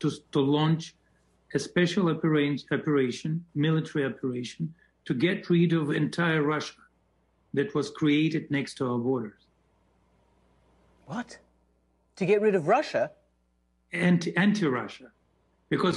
to launch a special operation, military operation, to get rid of entire Russia that was created next to our borders. What? To get rid of Russia? Anti-Russia. Because